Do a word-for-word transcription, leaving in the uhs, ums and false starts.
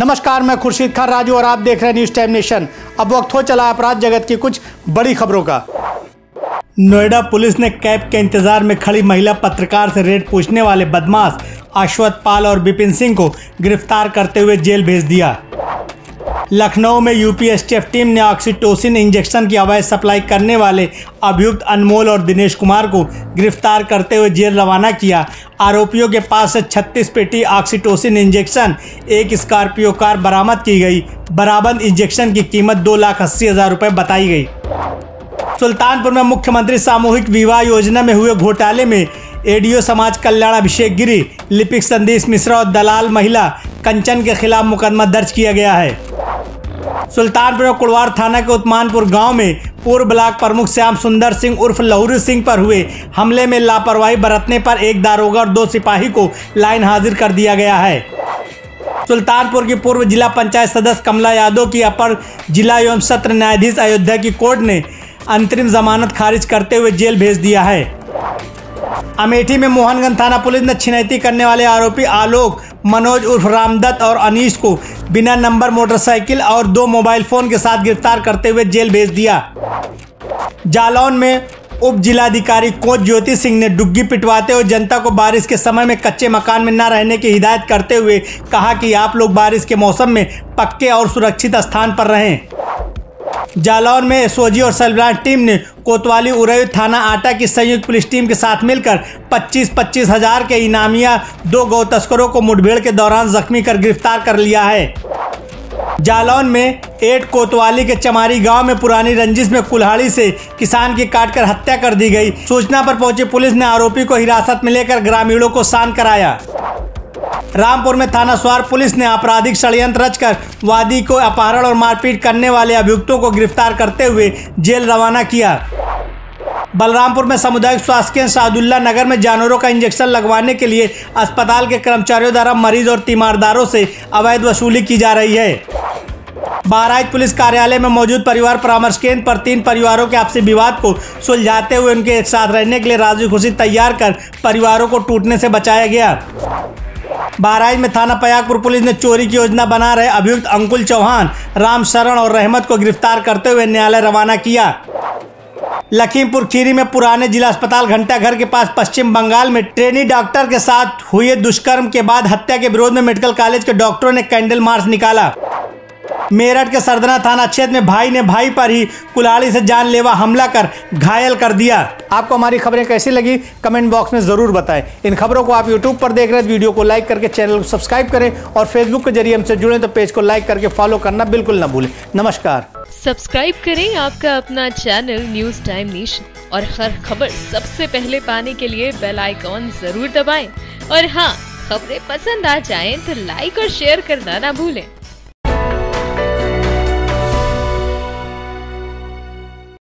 नमस्कार, मैं खुर्शीद खान राजू और आप देख रहे हैं न्यूज़ टाइम नेशन। अब वक्त हो चला अपराध जगत की कुछ बड़ी खबरों का। नोएडा पुलिस ने कैब के इंतजार में खड़ी महिला पत्रकार से रेट पूछने वाले बदमाश अश्वत्थ पाल और विपिन सिंह को गिरफ्तार करते हुए जेल भेज दिया। लखनऊ में यूपीएसटीएफ टीम ने ऑक्सीटोसिन इंजेक्शन की अवैध सप्लाई करने वाले अभियुक्त अनमोल और दिनेश कुमार को गिरफ्तार करते हुए जेल रवाना किया। आरोपियों के पास से छत्तीस पेटी ऑक्सीटोसिन इंजेक्शन, एक स्कॉर्पियो कार बरामद की गई। बरामद इंजेक्शन की कीमत दो लाख अस्सी हज़ार रुपये बताई गई। सुल्तानपुर में मुख्यमंत्री सामूहिक विवाह योजना में हुए घोटाले में एडीओ समाज कल्याण अभिषेक गिरी, लिपिक संदीप मिश्रा और दलाल महिला कंचन के खिलाफ मुकदमा दर्ज किया गया है। सुल्तानपुर और कुड़वार थाना के उत्मानपुर गांव में पूर्व ब्लॉक प्रमुख श्याम सुंदर सिंह उर्फ लहूरू सिंह पर हुए हमले में लापरवाही बरतने पर एक दारोगा और दो सिपाही को लाइन हाजिर कर दिया गया है। सुल्तानपुर की पूर्व जिला पंचायत सदस्य कमला यादव की अपर जिला एवं सत्र न्यायाधीश अयोध्या की कोर्ट ने अंतरिम जमानत खारिज करते हुए जेल भेज दिया है। अमेठी में मोहनगंज थाना पुलिस ने छिनैती करने वाले आरोपी आलोक मनोज उर्फ रामदत्त और अनीश को बिना नंबर मोटरसाइकिल और दो मोबाइल फोन के साथ गिरफ्तार करते हुए जेल भेज दिया। जालौन में उप जिलाधिकारी कौत ज्योति सिंह ने डुग्गी पिटवाते हुए जनता को बारिश के समय में कच्चे मकान में न रहने की हिदायत करते हुए कहा कि आप लोग बारिश के मौसम में पक्के और सुरक्षित स्थान पर रहें। जालौन में एसओजी और सलब्रांड टीम ने कोतवाली उरई थाना आटा की संयुक्त पुलिस टीम के साथ मिलकर पच्चीस पच्चीस हजार के इनामिया दो गौ तस्करों को मुठभेड़ के दौरान जख्मी कर गिरफ्तार कर लिया है। जालौन में एट कोतवाली के चमारी गांव में पुरानी रंजिश में कुल्हाड़ी से किसान की काटकर हत्या कर दी गई। सूचना पर पहुंची पुलिस ने आरोपी को हिरासत में लेकर ग्रामीणों को शांत कराया। रामपुर में थाना स्वार पुलिस ने आपराधिक षड्यंत्र रचकर वादी को अपहरण और मारपीट करने वाले अभियुक्तों को गिरफ्तार करते हुए जेल रवाना किया। बलरामपुर में सामुदायिक स्वास्थ्य केंद्र सादुल्ला नगर में जानवरों का इंजेक्शन लगवाने के लिए अस्पताल के कर्मचारियों द्वारा मरीज और तीमारदारों से अवैध वसूली की जा रही है। बहराइच पुलिस कार्यालय में मौजूद परिवार परामर्श केंद्र पर तीन परिवारों के आपसी विवाद को सुलझाते हुए उनके एक साथ रहने के लिए राजी खुशी तैयार कर परिवारों को टूटने से बचाया गया। बहराइच में थाना पयागपुर पुलिस ने चोरी की योजना बना रहे अभियुक्त अंकुल चौहान, रामशरण और रहमत को गिरफ्तार करते हुए न्यायालय रवाना किया। लखीमपुर खीरी में पुराने जिला अस्पताल घंटाघर के पास पश्चिम बंगाल में ट्रेनी डॉक्टर के साथ हुए दुष्कर्म के बाद हत्या के विरोध में मेडिकल कॉलेज के डॉक्टरों ने कैंडल मार्च निकाला। मेरठ के सरदना थाना क्षेत्र में भाई ने भाई पर ही कुल्हाड़ी से जानलेवा हमला कर घायल कर दिया। आपको हमारी खबरें कैसी लगी कमेंट बॉक्स में ज़रूर बताएं। इन खबरों को आप यूट्यूब पर देख रहे हैं, वीडियो को लाइक करके चैनल को सब्सक्राइब करें और फेसबुक के जरिए हमसे जुड़ें तो पेज को लाइक करके फॉलो करना बिल्कुल ना भूलें। नमस्कार। सब्सक्राइब करें आपका अपना चैनल न्यूज़ टाइम नेशन और हर खबर सबसे पहले पाने के लिए बेल आइकॉन जरूर दबाएं। और हाँ, खबरें पसंद आ जाएं तो लाइक और शेयर करना ना भूलें।